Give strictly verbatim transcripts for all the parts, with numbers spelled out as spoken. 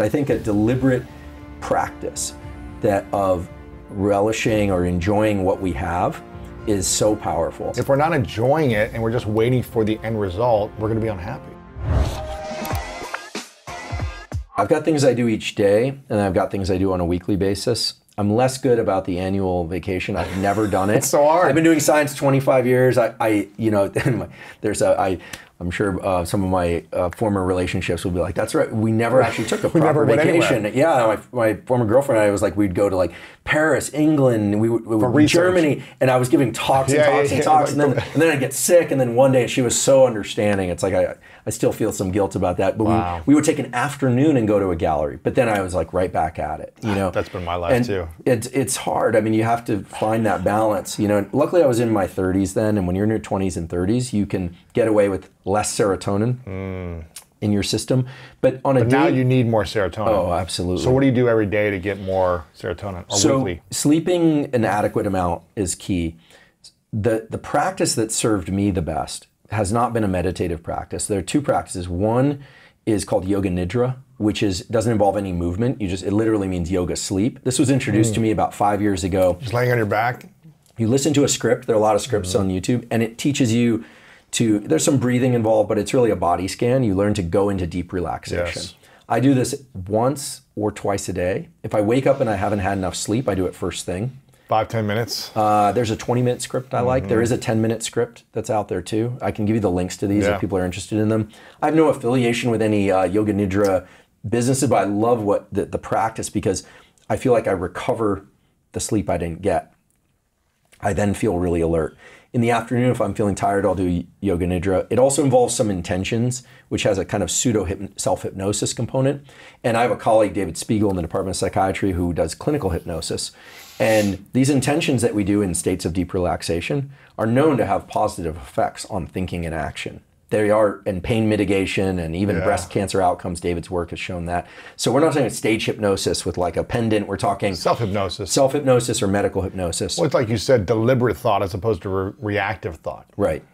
I think a deliberate practice that of relishing or enjoying what we have is so powerful. If we're not enjoying it and we're just waiting for the end result, we're going to be unhappy. I've got things I do each day, and I've got things I do on a weekly basis. I'm less good about the annual vacation. I've never done it. It's so hard. I've been doing science twenty-five years. I, I you know, there's a, I, I'm sure uh, some of my uh, former relationships would be like, that's right, we never actually took a proper vacation. Yeah, my, my former girlfriend and I was like, we'd go to like Paris, England, we would, we would Germany, and I was giving talks and yeah, talks yeah, and yeah, talks, yeah. and then and then I'd get sick, and then one day she was so understanding. It's like I, I still feel some guilt about that, but wow. we, we would take an afternoon and go to a gallery, but then I was like right back at it. You know, that's been my life and too. It's it's hard. I mean, you have to find that balance. You know, and luckily I was in my thirties then, and when you're in your twenties and thirties, you can get away with less serotonin mm. in your system, but on a but now day, you need more serotonin. Oh, absolutely. So what do you do every day to get more serotonin? Or so weekly? Sleeping an adequate amount is key. The the practice that served me the best has not been a meditative practice. There are two practices. One is called Yoga Nidra, which is doesn't involve any movement. You just it literally means yoga sleep. This was introduced mm. to me about five years ago. Just laying on your back. You listen to a script. There are a lot of scripts mm. on YouTube, and it teaches you. To, there's some breathing involved, but it's really a body scan. You learn to go into deep relaxation. Yes. I do this once or twice a day. If I wake up and I haven't had enough sleep, I do it first thing. Five, ten minutes. Uh, there's a twenty minute script I mm-hmm. like. There is a ten minute script that's out there too. I can give you the links to these yeah. if people are interested in them. I have no affiliation with any uh, Yoga Nidra businesses, but I love what the, the practice because I feel like I recover the sleep I didn't get. I then feel really alert. In the afternoon, if I'm feeling tired, I'll do Yoga Nidra. It also involves some intentions, which has a kind of pseudo self-hypnosis component. And I have a colleague, David Spiegel, in the Department of Psychiatry who does clinical hypnosis. And these intentions that we do in states of deep relaxation are known to have positive effects on thinking and action. They are in pain mitigation and even yeah. breast cancer outcomes. David's work has shown that. So we're not talking stage hypnosis with like a pendant. We're talking self-hypnosis. Self-hypnosis or medical hypnosis. Well, it's like you said, deliberate thought as opposed to re reactive thought. Right.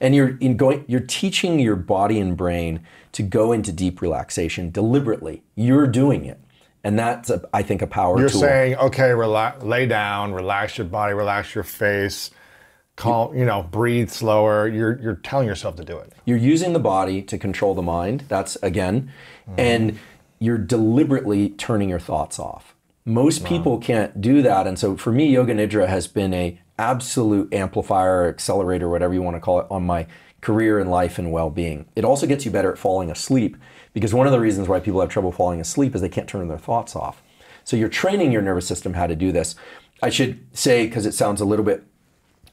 And you're, in going, you're teaching your body and brain to go into deep relaxation deliberately. You're doing it. And that's, a, I think, a power you're tool. You're saying, okay, relax, lay down, relax your body, relax your face. Calm, you know, breathe slower. You're you're telling yourself to do it. You're using the body to control the mind. That's again, mm. and you're deliberately turning your thoughts off. Most wow. people can't do that, and so for me, Yoga Nidra has been an absolute amplifier, accelerator, whatever you want to call it, on my career and life and well-being. It also gets you better at falling asleep because one of the reasons why people have trouble falling asleep is they can't turn their thoughts off. So you're training your nervous system how to do this. I should say because it sounds a little bit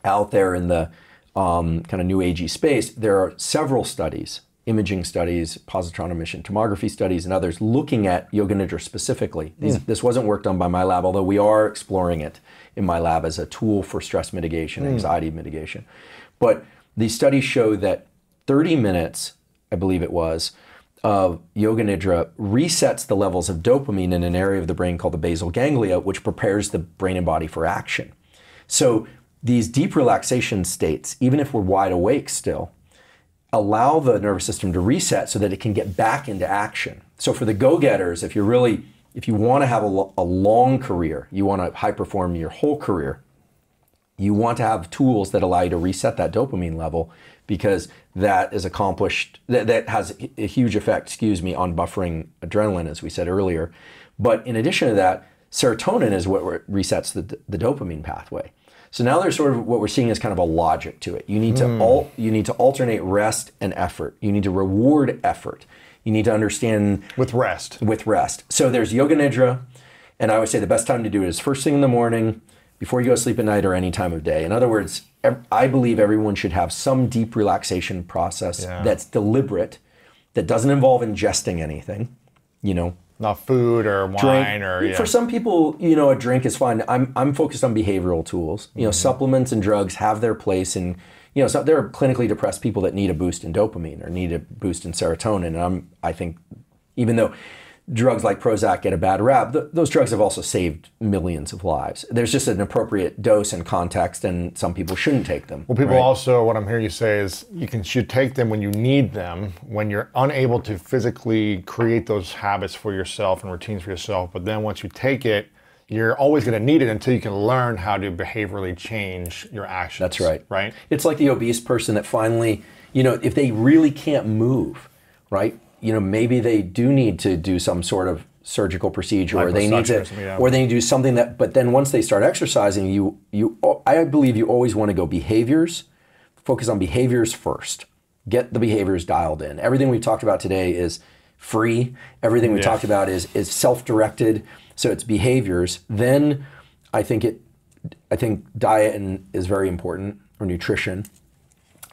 out there in the um, kind of new agey space, there are several studies, imaging studies, positron emission tomography studies, and others looking at Yoga Nidra specifically. These, mm. This wasn't worked on by my lab, although we are exploring it in my lab as a tool for stress mitigation, mm. anxiety mitigation. But these studies show that thirty minutes, I believe it was, of Yoga Nidra resets the levels of dopamine in an area of the brain called the basal ganglia, which prepares the brain and body for action. So these deep relaxation states, even if we're wide awake still, allow the nervous system to reset so that it can get back into action. So for the go-getters, if you're really, if you want to have a, a long career, you want to high perform your whole career, you want to have tools that allow you to reset that dopamine level because that is accomplished, that, that has a huge effect, excuse me, on buffering adrenaline, as we said earlier. But in addition to that, serotonin is what resets the, the dopamine pathway. So now there's sort of what we're seeing is kind of a logic to it. You need to mm. al you need to alternate rest and effort. You need to reward effort. You need to understand with rest. With rest. So there's Yoga Nidra, and I would say the best time to do it is first thing in the morning, before you go to sleep at night, or any time of day. In other words, I believe everyone should have some deep relaxation process yeah. that's deliberate, that doesn't involve ingesting anything, you know. Not food or wine drink. or yeah. For some people, you know, a drink is fine. I'm I'm focused on behavioral tools. You know, mm-hmm. supplements and drugs have their place, and you know, so there are clinically depressed people that need a boost in dopamine or need a boost in serotonin. And I'm I think, even though drugs like Prozac get a bad rap. Th those drugs have also saved millions of lives. There's just an appropriate dose and context, and some people shouldn't take them. Well, people right? also, what I'm hearing you say is you can, should take them when you need them, when you're unable to physically create those habits for yourself and routines for yourself. But then once you take it, you're always going to need it until you can learn how to behaviorally change your actions. That's right. Right? It's like the obese person that finally, you know, if they really can't move, right? You know, maybe they do need to do some sort of surgical procedure, or they need to, yeah. or they need to do something that. But then once they start exercising, you, you, I believe you always want to go behaviors, focus on behaviors first. Get the behaviors dialed in. Everything we've talked about today is free. Everything we yeah. talked about is is self-directed. So it's behaviors. Then, I think it, I think diet and is very important, or nutrition.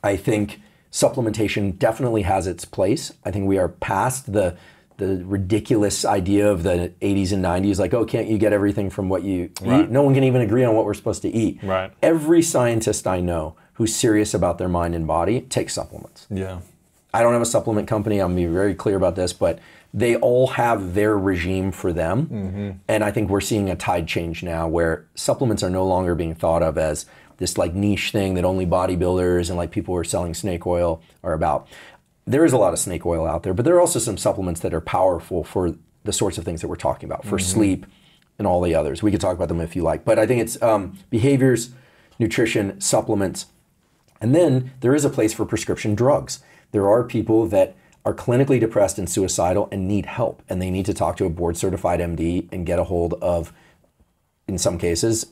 I think. Supplementation definitely has its place. I think we are past the the ridiculous idea of the eighties and nineties, like, oh, can't you get everything from what you right. eat? No one can even agree on what we're supposed to eat. Right. Every scientist I know who's serious about their mind and body takes supplements. Yeah. I don't have a supplement company, I'm being very clear about this, but they all have their regime for them. Mm-hmm. And I think we're seeing a tide change now where supplements are no longer being thought of as this like niche thing that only bodybuilders and like people who are selling snake oil are about. There is a lot of snake oil out there, but there are also some supplements that are powerful for the sorts of things that we're talking about, for mm-hmm. sleep and all the others. We could talk about them if you like, but I think it's um, behaviors, nutrition, supplements. And then there is a place for prescription drugs. There are people that are clinically depressed and suicidal and need help, and they need to talk to a board certified M D and get a hold of, in some cases,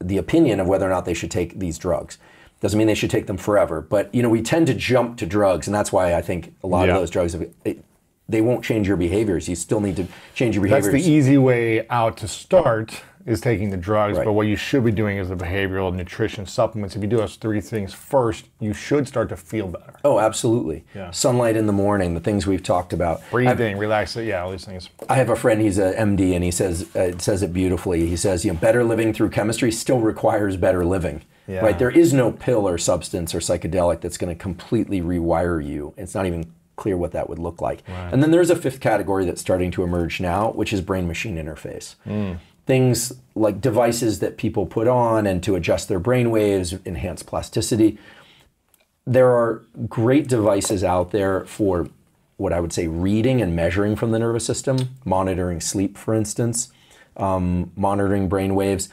the opinion of whether or not they should take these drugs. Doesn't mean they should take them forever, but you know, we tend to jump to drugs, and that's why I think a lot yeah. of those drugs, it, they won't change your behaviors. You still need to change your behaviors. That's the easy way out to start is taking the drugs, right. but what you should be doing is the behavioral, nutrition, supplements. If you do those three things first, you should start to feel better. Oh, absolutely. Yeah. Sunlight in the morning, the things we've talked about. Breathing, relaxation, yeah, all these things. I have a friend, he's an M D, and he says uh, says it beautifully. He says, you know, better living through chemistry still requires better living. Yeah. Right? There is no pill or substance or psychedelic that's going to completely rewire you. It's not even clear what that would look like. Right. And then there's a fifth category that's starting to emerge now, which is brain-machine interface. Mm. Things like devices that people put on and to adjust their brain waves, enhance plasticity. There are great devices out there for what I would say reading and measuring from the nervous system, monitoring sleep, for instance, um, monitoring brain waves.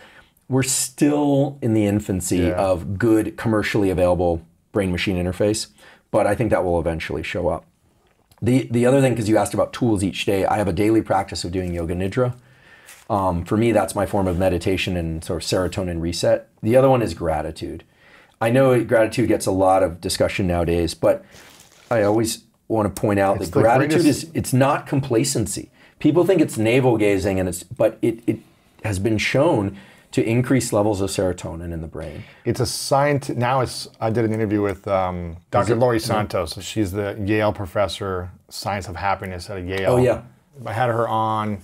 We're still in the infancy yeah. of good commercially available brain-machine interface, but I think that will eventually show up. The, the other thing, because you asked about tools each day, I have a daily practice of doing Yoga Nidra. Um, for me, that's my form of meditation and sort of serotonin reset. The other one is gratitude. I know gratitude gets a lot of discussion nowadays, but I always want to point out that gratitude is, it's not complacency. People think it's navel gazing, and it's, but it, it has been shown to increase levels of serotonin in the brain. It's a science, now it's, I did an interview with um, Doctor Lori Santos. Mm-hmm. She's the Yale professor, science of happiness at Yale. Oh yeah. I had her on.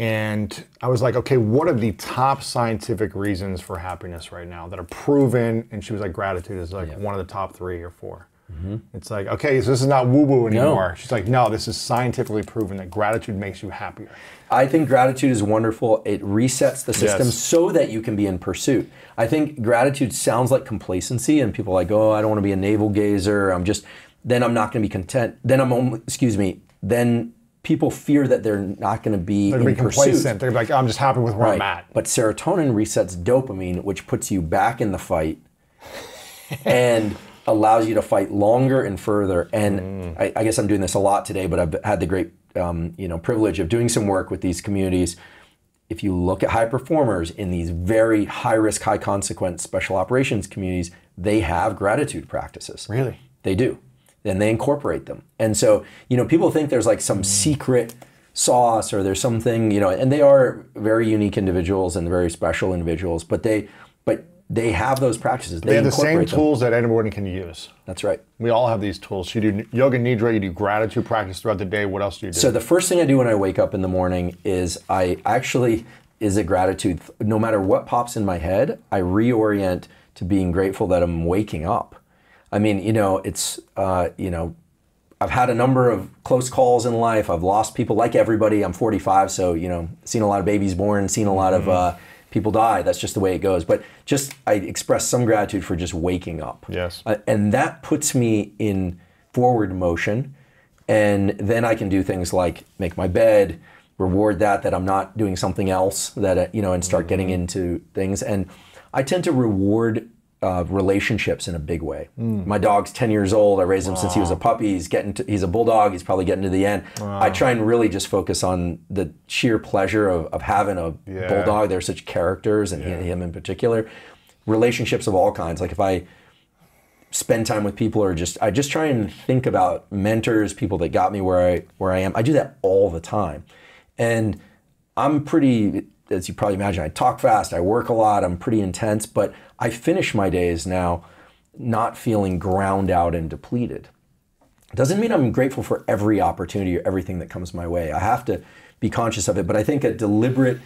And I was like, okay, what are the top scientific reasons for happiness right now that are proven? And she was like, gratitude is like yeah. one of the top three or four. Mm-hmm. It's like, okay, so this is not woo-woo anymore. No. She's like, no, this is scientifically proven that gratitude makes you happier. I think gratitude is wonderful. It resets the system yes. so that you can be in pursuit. I think gratitude sounds like complacency, and people are like, oh, I don't want to be a navel gazer. I'm just, then I'm not going to be content. Then I'm only, excuse me, then people fear that they're not going to be, they're gonna in be complacent. They're like, I'm just happy with where right. I'm at. But serotonin resets dopamine, which puts you back in the fight and allows you to fight longer and further. And mm. I, I guess I'm doing this a lot today, but I've had the great um, you know, privilege of doing some work with these communities. If you look at high performers in these very high risk, high consequence special operations communities, they have gratitude practices. Really? They do. Then they incorporate them. And so, you know, people think there's like some secret sauce or there's something, you know, and they are very unique individuals and very special individuals, but they but they have those practices. They, they have the same them. tools that anyone can use. That's right. We all have these tools. You do Yoga Nidra, you do gratitude practice throughout the day. What else do you do? So the first thing I do when I wake up in the morning is I actually is a gratitude. No matter what pops in my head, I reorient to being grateful that I'm waking up. I mean, you know, it's, uh, you know, I've had a number of close calls in life. I've lost people like everybody. I'm forty-five, so, you know, seen a lot of babies born, seen a lot mm-hmm. of uh, people die. That's just the way it goes. But just, I express some gratitude for just waking up. Yes. Uh, and that puts me in forward motion. And then I can do things like make my bed, reward that, that I'm not doing something else, that, you know, and start mm-hmm. getting into things. And I tend to reward Uh, relationships in a big way. Mm. My dog's ten years old. I raised him wow. since he was a puppy. He's getting to, he's a bulldog. He's probably getting to the end. Wow. I try and really just focus on the sheer pleasure of, of having a yeah. bulldog. They're such characters, and yeah. him in particular. Relationships of all kinds. Like if I spend time with people, or just I just try and think about mentors, people that got me where I where I am. I do that all the time, and I'm pretty. As you probably imagine, I talk fast, I work a lot, I'm pretty intense, but I finish my days now not feeling ground out and depleted. Doesn't mean I'm grateful for every opportunity or everything that comes my way. I have to be conscious of it, but I think a deliberate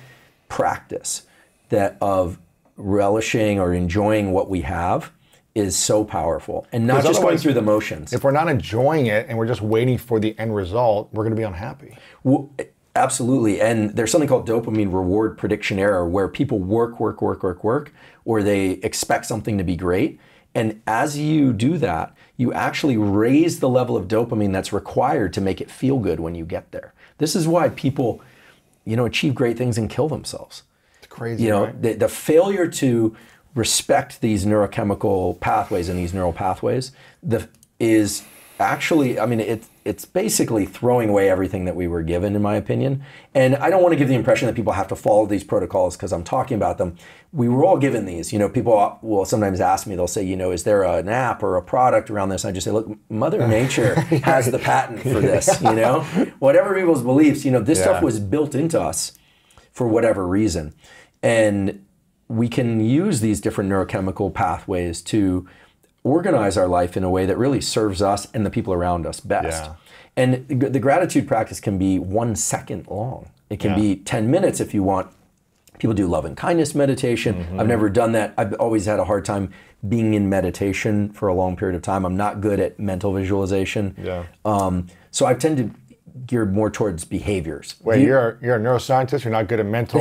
practice that of relishing or enjoying what we have is so powerful, and not just going through the motions. If we're not enjoying it and we're just waiting for the end result, we're going to be unhappy. Well, absolutely. And there's something called dopamine reward prediction error, where people work, work, work, work, work, or they expect something to be great. And as you do that, you actually raise the level of dopamine that's required to make it feel good when you get there. This is why people, you know, achieve great things and kill themselves. It's crazy, you know, right? the, the failure to respect these neurochemical pathways and these neural pathways the, is actually, I mean, it's, It's basically throwing away everything that we were given, in my opinion. And I don't want to give the impression that people have to follow these protocols because I'm talking about them. We were all given these. You know, people will sometimes ask me, they'll say, you know, is there an app or a product around this? And I just say, look, Mother Nature has the patent for this, you know? Whatever people's beliefs, you know, this yeah. stuff was built into us for whatever reason. And we can use these different neurochemical pathways to organize our life in a way that really serves us and the people around us best. Yeah. And the gratitude practice can be one second long. It can yeah. be ten minutes if you want. People do love and kindness meditation. Mm-hmm. I've never done that. I've always had a hard time being in meditation for a long period of time. I'm not good at mental visualization. Yeah. Um, so I tend to geared more towards behaviors. Wait, you, you're, you're a neuroscientist, you're not good at mental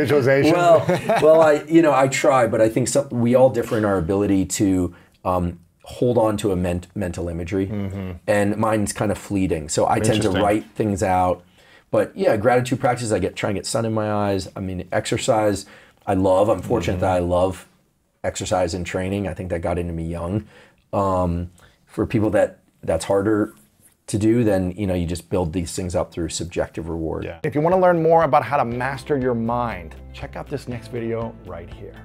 visualization? Well, well, I, you know, I try, but I think some, we all differ in our ability to Um, hold on to a ment mental imagery, mm-hmm. and mine's kind of fleeting. So I tend to write things out. But yeah, gratitude practice, I get try and get sun in my eyes. I mean, exercise, I love. I'm fortunate mm-hmm. that I love exercise and training. I think that got into me young. Um, for people that that's harder to do, then you know you just build these things up through subjective reward. Yeah. If you want to learn more about how to master your mind, check out this next video right here.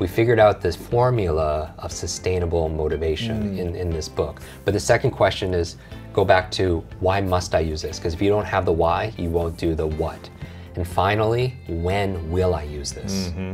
We figured out this formula of sustainable motivation mm. in, in this book. But the second question is, go back to why must I use this? Because if you don't have the why, you won't do the what. And finally, when will I use this? Mm-hmm.